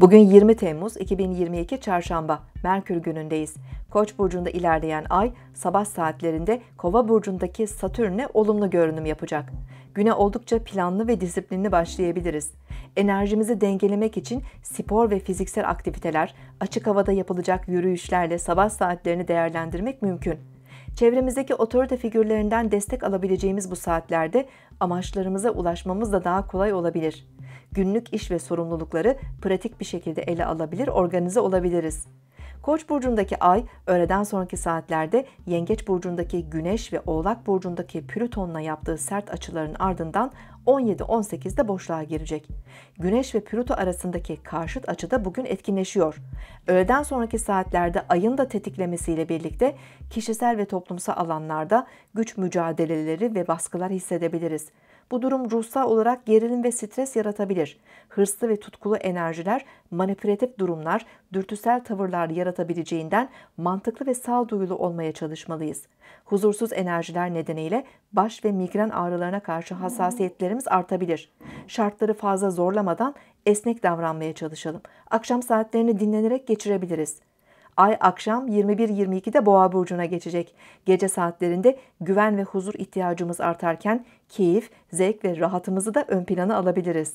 Bugün 20 Temmuz 2022 Çarşamba, Merkür günündeyiz. Koç burcunda ilerleyen ay sabah saatlerinde Kova burcundaki Satürn'e olumlu görünüm yapacak. Güne oldukça planlı ve disiplinli başlayabiliriz. Enerjimizi dengelemek için spor ve fiziksel aktiviteler, açık havada yapılacak yürüyüşlerle sabah saatlerini değerlendirmek mümkün. Çevremizdeki otorite figürlerinden destek alabileceğimiz bu saatlerde amaçlarımıza ulaşmamız da daha kolay olabilir. Günlük iş ve sorumlulukları pratik bir şekilde ele alabilir, organize olabiliriz. Koç burcundaki ay öğleden sonraki saatlerde Yengeç burcundaki Güneş ve Oğlak burcundaki Plüton'la yaptığı sert açıların ardından 17-18'de boşluğa girecek. Güneş ve Plüto arasındaki karşıt açı da bugün etkinleşiyor. Öğleden sonraki saatlerde ayın da tetiklemesiyle birlikte kişisel ve toplumsal alanlarda güç mücadeleleri ve baskılar hissedebiliriz. Bu durum ruhsal olarak gerilim ve stres yaratabilir. Hırslı ve tutkulu enerjiler, manipülatif durumlar, dürtüsel tavırlar yaratabileceğinden mantıklı ve sağduyulu olmaya çalışmalıyız. Huzursuz enerjiler nedeniyle baş ve migren ağrılarına karşı hassasiyetlerimiz artabilir. Şartları fazla zorlamadan esnek davranmaya çalışalım. Akşam saatlerini dinlenerek geçirebiliriz. Ay akşam 21-22'de Boğa burcuna geçecek. Gece saatlerinde güven ve huzur ihtiyacımız artarken keyif, zevk ve rahatımızı da ön plana alabiliriz.